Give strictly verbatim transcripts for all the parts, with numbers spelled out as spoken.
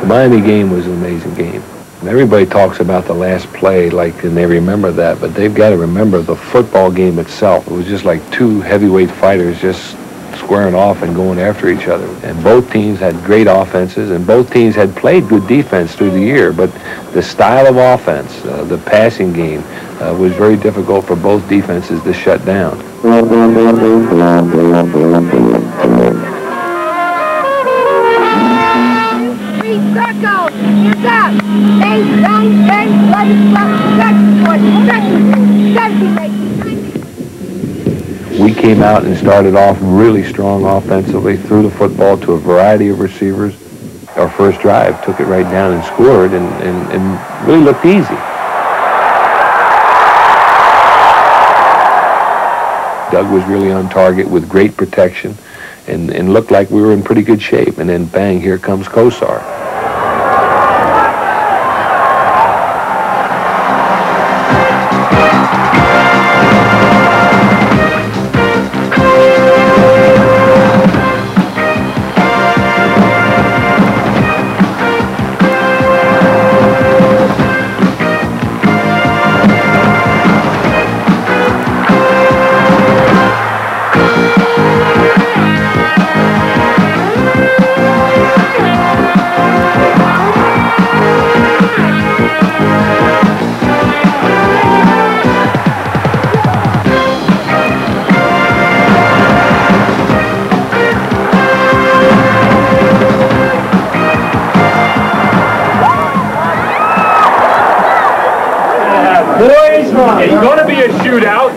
The Miami game was an amazing game. Everybody talks about the last play, like, and they remember that, but they've got to remember the football game itself. It was just like two heavyweight fighters just squaring off and going after each other. And both teams had great offenses, and both teams had played good defense through the year, but the style of offense, uh, the passing game, uh, was very difficult for both defenses to shut down. We came out and started off really strong offensively, threw the football to a variety of receivers. Our first drive took it right down and scored, and, and, and really looked easy. Doug was really on target with great protection, and, and looked like we were in pretty good shape. And then bang, here comes Kosar. It's going to be a shootout.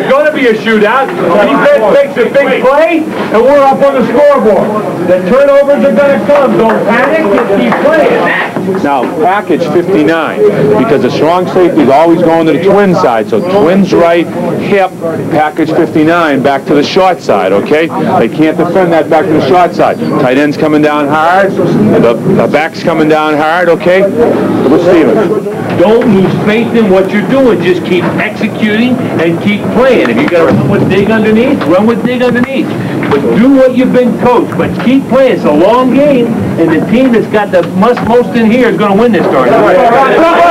It's going to be a shootout. Defense makes a big play, and we're up on the scoreboard. The turnovers are going to come. Don't panic and keep playing. Now, package fifty-nine, because the strong safety is always going to the twin side, so twins right, hip, package fifty-nine back to the short side, okay? They can't defend that back to the short side. Tight end's coming down hard, the, the back's coming down hard, okay? Receivers. Don't lose faith in what you're doing. Just keep executing and keep playing. If you got to run with dig underneath, run with dig underneath. But do what you've been coached, but keep playing. It's a long game, and the team that's got the must most in here is going to win this tournament.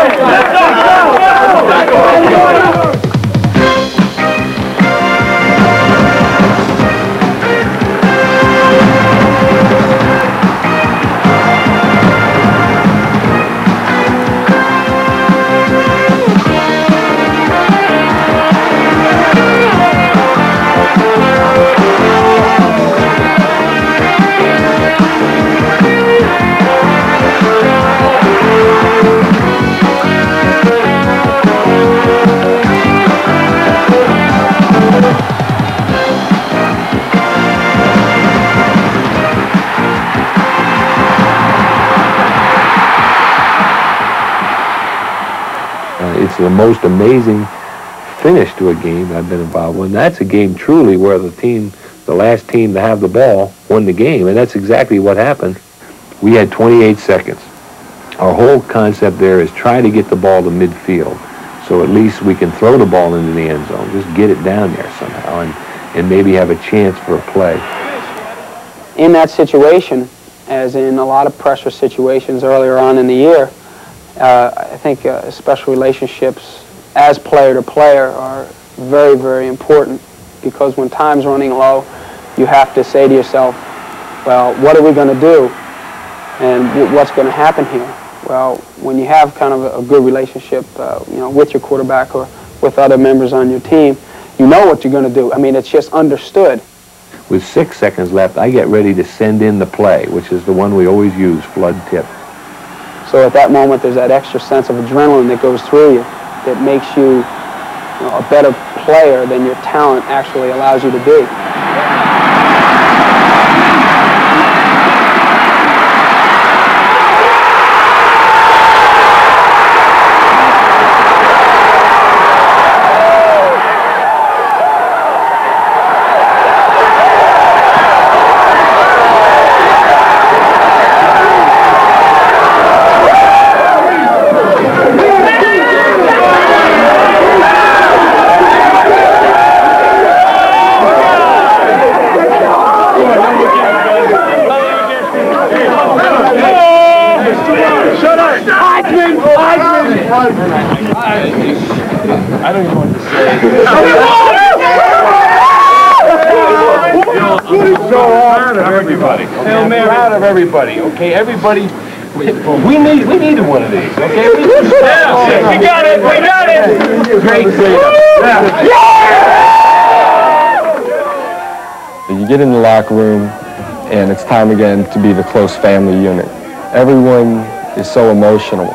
It's the most amazing finish to a game I've been involved with. And that's a game truly where the team, the last team to have the ball, won the game, and that's exactly what happened. We had twenty-eight seconds. Our whole concept there is try to get the ball to midfield, so at least we can throw the ball into the end zone. Just get it down there somehow, and, and maybe have a chance for a play. In that situation, as in a lot of pressure situations earlier on in the year, Uh, I think uh, special relationships as player to player are very, very important, because when time's running low, you have to say to yourself, well, what are we going to do, and what's going to happen here? Well, when you have kind of a good relationship uh, you know, with your quarterback or with other members on your team, you know what you're going to do. I mean, it's just understood. With six seconds left, I get ready to send in the play, which is the one we always use, flood tip. So at that moment, there's that extra sense of adrenaline that goes through you that makes you, you know, a better player than your talent actually allows you to be. Shut up! Heisman! Heisman! I don't even want to say it. So proud of everybody. I'm proud of everybody. Okay, everybody. We need, we need one of these. Okay, we need yeah, we got it. We got it. Great. Yeah. You get in the locker room, and it's time again to be the close family unit. Everyone is so emotional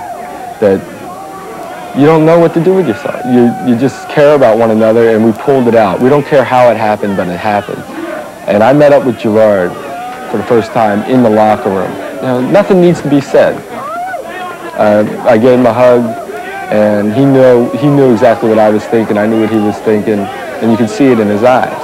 that you don't know what to do with yourself. You, you just care about one another, and we pulled it out. We don't care how it happened, but it happened. And I met up with Gerard for the first time in the locker room. Now, nothing needs to be said. Uh, I gave him a hug, and he knew, he knew exactly what I was thinking. I knew what he was thinking, and you could see it in his eyes.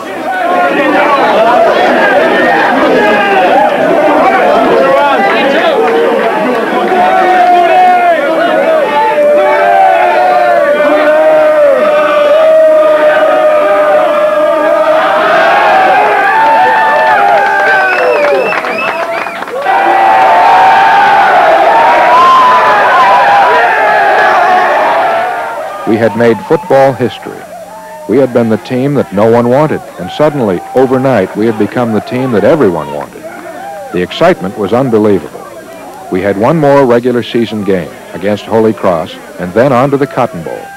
We had made football history. We had been the team that no one wanted, and suddenly, overnight, we had become the team that everyone wanted. The excitement was unbelievable. We had one more regular season game against Holy Cross, and then on to the Cotton Bowl.